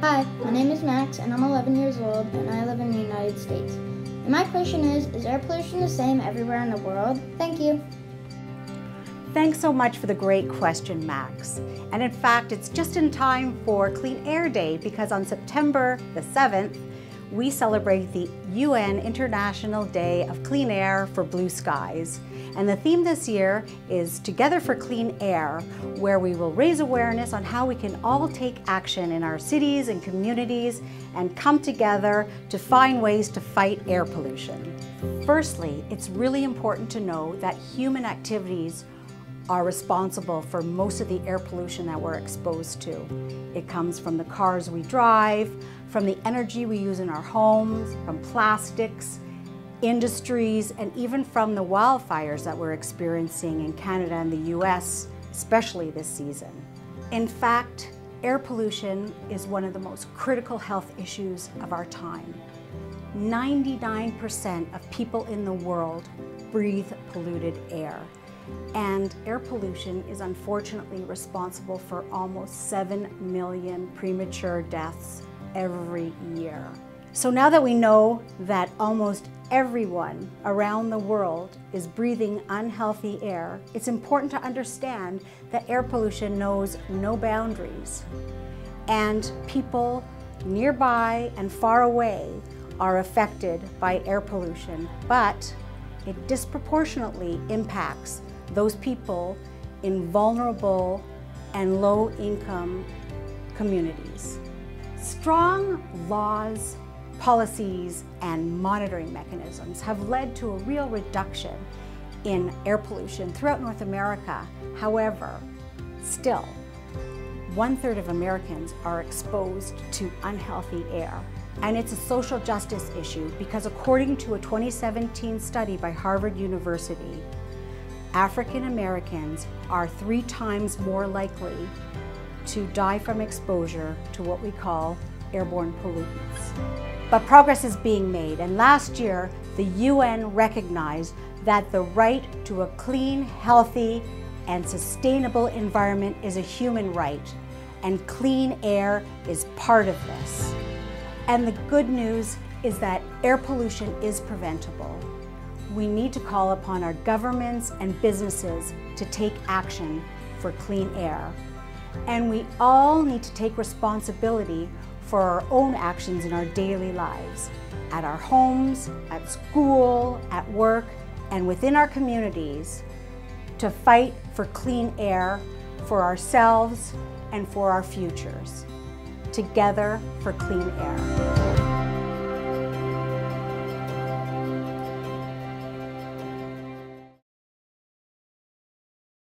Hi, my name is Max and I'm 11 years old and I live in the United States. And my question is air pollution the same everywhere in the world? Thank you. Thanks so much for the great question, Max. And in fact, it's just in time for Clean Air Day because on September the 7th, we celebrate the UN International Day of Clean Air for Blue Skies. And the theme this year is Together for Clean Air, where we will raise awareness on how we can all take action in our cities and communities and come together to find ways to fight air pollution. Firstly, it's really important to know that human activities are responsible for most of the air pollution that we're exposed to. It comes from the cars we drive, from the energy we use in our homes, from plastics, industries, and even from the wildfires that we're experiencing in Canada and the US, especially this season. In fact, air pollution is one of the most critical health issues of our time. 99% of people in the world breathe polluted air. And air pollution is unfortunately responsible for almost 7 million premature deaths every year. So now that we know that almost everyone around the world is breathing unhealthy air, it's important to understand that air pollution knows no boundaries. And people nearby and far away are affected by air pollution, but it disproportionately impacts those people in vulnerable and low-income communities. Strong laws, policies, and monitoring mechanisms have led to a real reduction in air pollution throughout North America. However, still, 1/3 of Americans are exposed to unhealthy air. And it's a social justice issue because according to a 2017 study by Harvard University, African Americans are 3 times more likely to die from exposure to what we call airborne pollutants. But progress is being made, and last year the UN recognized that the right to a clean, healthy, and sustainable environment is a human right, and clean air is part of this. And the good news is that air pollution is preventable. We need to call upon our governments and businesses to take action for clean air. And we all need to take responsibility for our own actions in our daily lives, at our homes, at school, at work, and within our communities to fight for clean air for ourselves and for our futures. Together for Clean Air.